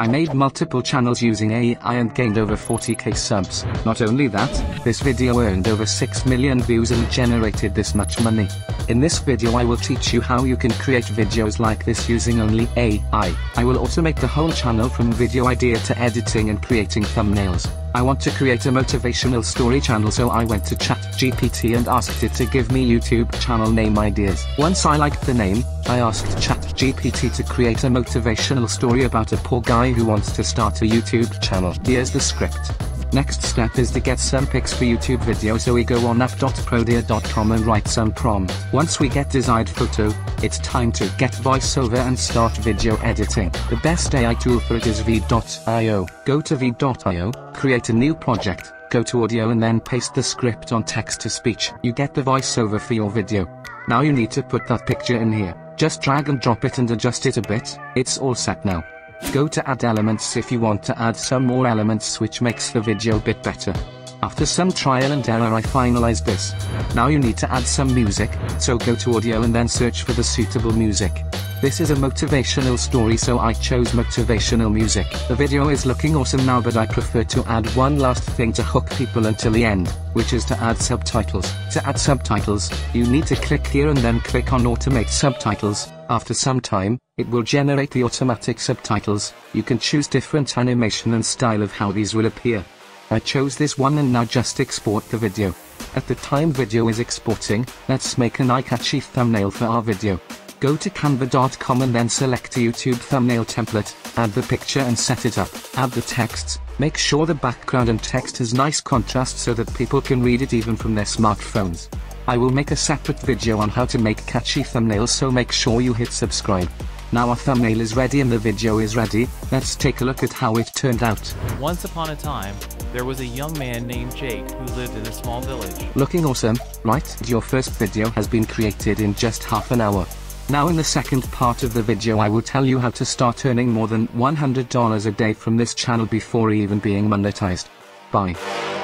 I made multiple channels using AI and gained over 40k subs. Not only that, this video earned over 6 million views and generated this much money. In this video I will teach you how you can create videos like this using only AI. I will automate the whole channel from video idea to editing and creating thumbnails. I want to create a motivational story channel, so I went to ChatGPT and asked it to give me YouTube channel name ideas. Once I liked the name, I asked ChatGPT to create a motivational story about a poor guy who wants to start a YouTube channel. Here's the script. Next step is to get some pics for YouTube video, so we go on app.prodia.com and write some prompt. Once we get desired photo, it's time to get voiceover and start video editing. The best AI tool for it is V.io. Go to V.io, create a new project, go to audio and then paste the script on text to speech. You get the voiceover for your video. Now you need to put that picture in here. Just drag and drop it and adjust it a bit. It's all set now. Go to add elements if you want to add some more elements which makes the video a bit better. After some trial and error I finalized this. Now you need to add some music, so go to audio and then search for the suitable music. This is a motivational story, so I chose motivational music. The video is looking awesome now, but I prefer to add one last thing to hook people until the end, which is to add subtitles. To add subtitles, you need to click here and then click on automate subtitles. After some time, it will generate the automatic subtitles. You can choose different animation and style of how these will appear. I chose this one and now just export the video. At the time video is exporting, let's make an eye-catchy thumbnail for our video. Go to Canva.com and then select a YouTube thumbnail template, add the picture and set it up. Add the texts, make sure the background and text has nice contrast so that people can read it even from their smartphones. I will make a separate video on how to make catchy thumbnails, so make sure you hit subscribe. Now our thumbnail is ready and the video is ready. Let's take a look at how it turned out. Once upon a time, there was a young man named Jake who lived in a small village. Looking awesome, right? Your first video has been created in just half an hour. Now in the second part of the video I will tell you how to start earning more than $100 a day from this channel before even being monetized. Bye.